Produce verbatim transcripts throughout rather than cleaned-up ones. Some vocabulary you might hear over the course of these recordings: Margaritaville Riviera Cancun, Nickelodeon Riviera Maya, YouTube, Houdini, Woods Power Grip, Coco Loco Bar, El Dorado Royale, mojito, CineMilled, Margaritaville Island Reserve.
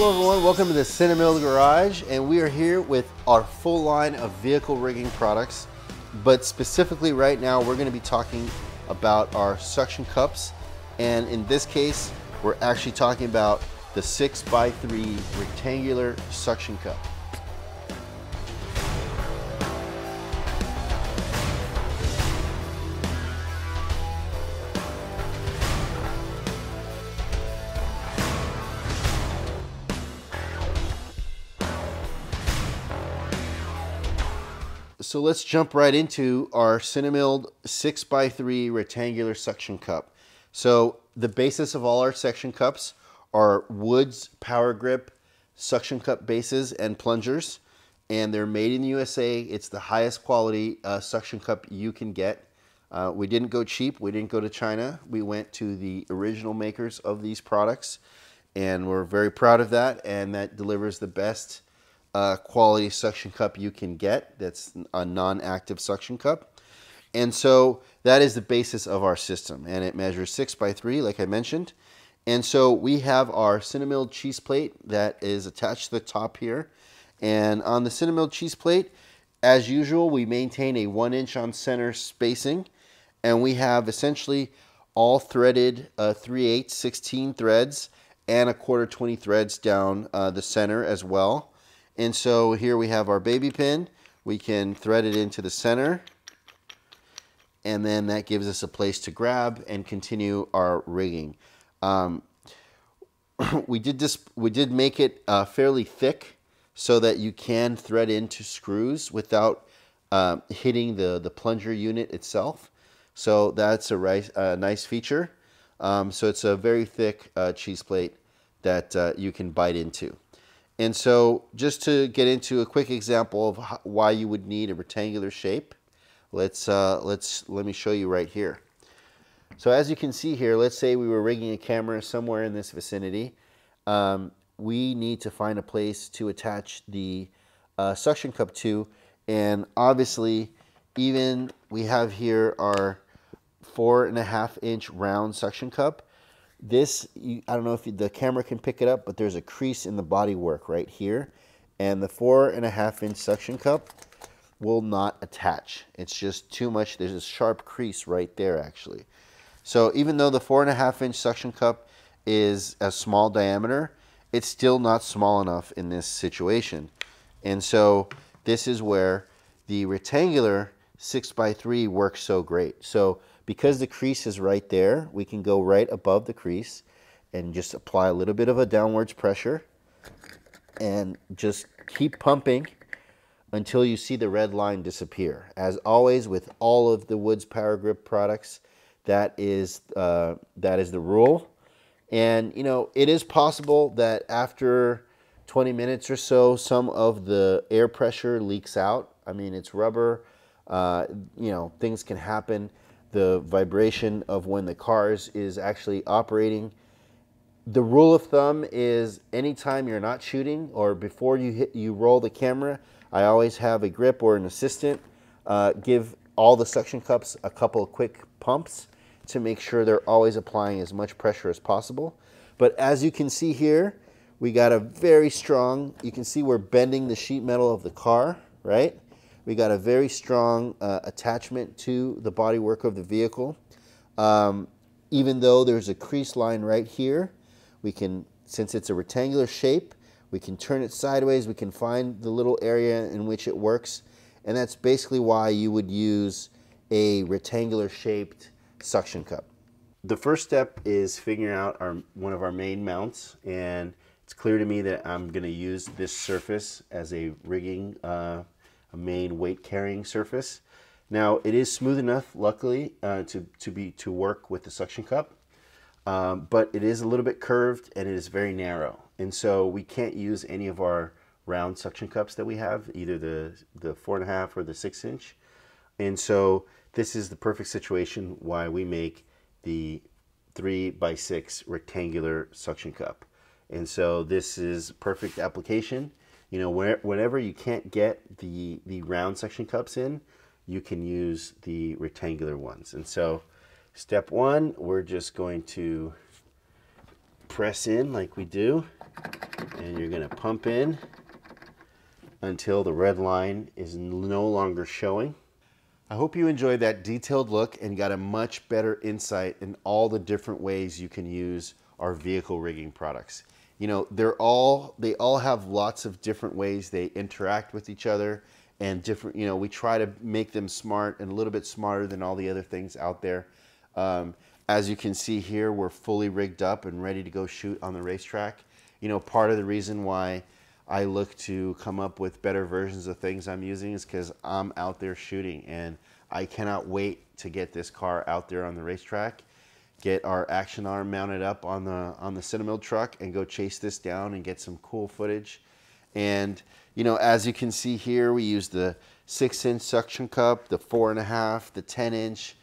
Hello everyone, welcome to the CineMilled Garage, and we are here with our full line of vehicle rigging products, but specifically right now we're going to be talking about our suction cups, and in this case we're actually talking about the six by three rectangular suction cup. So let's jump right into our CineMilled six by three rectangular suction cup. So the basis of all our suction cups are Woods Power Grip suction cup bases and plungers, and they're made in the U S A. It's the highest quality uh, suction cup you can get. Uh, we didn't go cheap. We didn't go to China. We went to the original makers of these products, and we're very proud of that, and that delivers the best Uh, quality suction cup you can get. That's a non-active suction cup, and so that is the basis of our system, and it measures six by three like I mentioned. And so we have our CineMilled cheese plate that is attached to the top here, and on the CineMilled cheese plate, as usual, we maintain a one inch on center spacing, and we have essentially all threaded uh, three eighths sixteen threads and a quarter twenty threads down uh, the center as well. And so here we have our baby pin. We can thread it into the center, and then that gives us a place to grab and continue our rigging. Um, we did this, we did make it uh, fairly thick so that you can thread into screws without uh, hitting the, the plunger unit itself. So that's a rice, uh, nice feature. Um, so it's a very thick uh, cheese plate that uh, you can bite into. And so just to get into a quick example of how, why you would need a rectangular shape, let's, uh, let's, let me show you right here. So as you can see here, let's say we were rigging a camera somewhere in this vicinity. Um, we need to find a place to attach the uh, suction cup to. And obviously, even we have here our four and a half inch round suction cup. This, I don't know if the camera can pick it up, but there's a crease in the body work right here. And the four and a half inch suction cup will not attach. It's just too much. There's a sharp crease right there, actually. So even though the four and a half inch suction cup is a small diameter, it's still not small enough in this situation. And so this is where the rectangular six by three works so great. So because the crease is right there, we can go right above the crease and just apply a little bit of a downwards pressure and just keep pumping until you see the red line disappear. As always with all of the Woods Power Grip products, that is, uh, that is the rule. And you know, it is possible that after twenty minutes or so, some of the air pressure leaks out. I mean, it's rubber, uh, you know, things can happen. The vibration of when the cars is actually operating. The rule of thumb is anytime you're not shooting or before you hit, you roll the camera, I always have a grip or an assistant uh, give all the suction cups a couple of quick pumps to make sure they're always applying as much pressure as possible. But as you can see here, we got a very strong, you can see we're bending the sheet metal of the car, right? We got a very strong uh, attachment to the bodywork of the vehicle. Um, even though there's a crease line right here, we can, since it's a rectangular shape, we can turn it sideways, we can find the little area in which it works. And that's basically why you would use a rectangular shaped suction cup. The first step is figuring out our, one of our main mounts. And it's clear to me that I'm gonna use this surface as a rigging uh, a main weight carrying surface. Now it is smooth enough, luckily, uh, to, to, be, to work with the suction cup, um, but it is a little bit curved and it is very narrow. And so we can't use any of our round suction cups that we have, either the, the four and a half or the six inch. And so this is the perfect situation why we make the three by six rectangular suction cup. And so this is perfect application. You know, where, whenever you can't get the, the round suction cups in, you can use the rectangular ones. And so step one, we're just going to press in like we do, and you're going to pump in until the red line is no longer showing. I hope you enjoyed that detailed look and got a much better insight in all the different ways you can use our vehicle rigging products. You know, they're all, they all have lots of different ways they interact with each other and different, you know, we try to make them smart and a little bit smarter than all the other things out there. Um, as you can see here, we're fully rigged up and ready to go shoot on the racetrack. You know, part of the reason why I look to come up with better versions of things I'm using is because I'm out there shooting and I cannot wait to get this car out there on the racetrack, get our action arm mounted up on the on the CineMilled truck and go chase this down and get some cool footage. And you know, as you can see here, we use the six inch suction cup, the four and a half, the ten inch,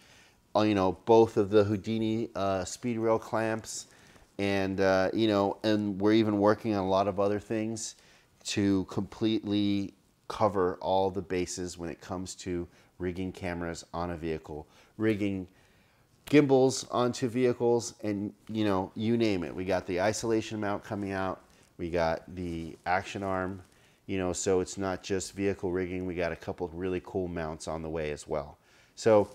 you know, both of the Houdini uh, speed rail clamps. And uh, you know, and we're even working on a lot of other things to completely cover all the bases when it comes to rigging cameras on a vehicle, rigging gimbals onto vehicles, and you know, you name it. We got the isolation mount coming out, we got the action arm, you know, so it's not just vehicle rigging. We got a couple of really cool mounts on the way as well. So,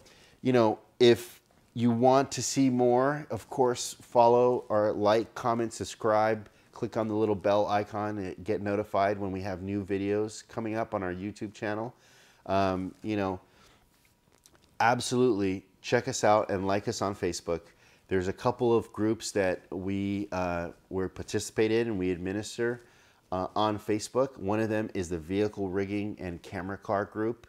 you know, if you want to see more, of course, follow or like, comment, subscribe, click on the little bell icon and get notified when we have new videos coming up on our YouTube channel. Um, you know, absolutely. Check us out and like us on Facebook. There's a couple of groups that we uh, were participate in and we administer uh, on Facebook. One of them is the Vehicle Rigging and Camera Car group.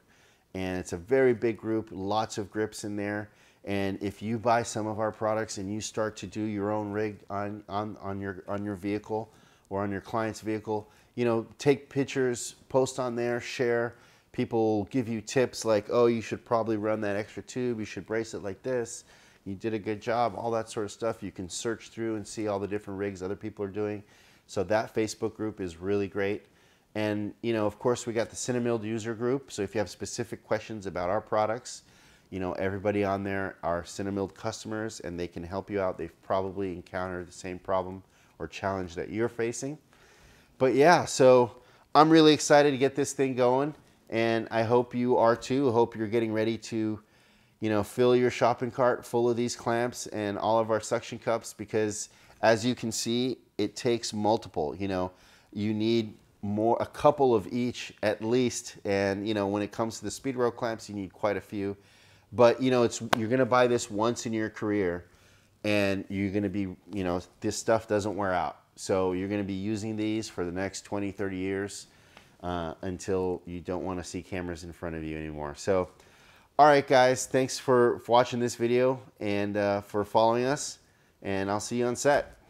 And it's a very big group, lots of grips in there. And if you buy some of our products and you start to do your own rig on, on, on, your, on your vehicle or on your client's vehicle, you know, take pictures, post on there, share. People give you tips like, oh, you should probably run that extra tube. You should brace it like this. You did a good job, all that sort of stuff. You can search through and see all the different rigs other people are doing. So that Facebook group is really great. And, you know, of course, we got the CineMilled user group. So if you have specific questions about our products, you know, everybody on there are CineMilled customers and they can help you out. They've probably encountered the same problem or challenge that you're facing. But yeah, so I'm really excited to get this thing going. And I hope you are too. I hope you're getting ready to, you know, fill your shopping cart full of these clamps and all of our suction cups, because as you can see, it takes multiple, you know, you need more, a couple of each at least. And, you know, when it comes to the speed rail clamps, you need quite a few, but you know, it's, you're going to buy this once in your career and you're going to be, you know, this stuff doesn't wear out. So you're going to be using these for the next twenty, thirty years. Uh, until you don't want to see cameras in front of you anymore. So, all right, guys, thanks for, for watching this video and uh, for following us, and I'll see you on set.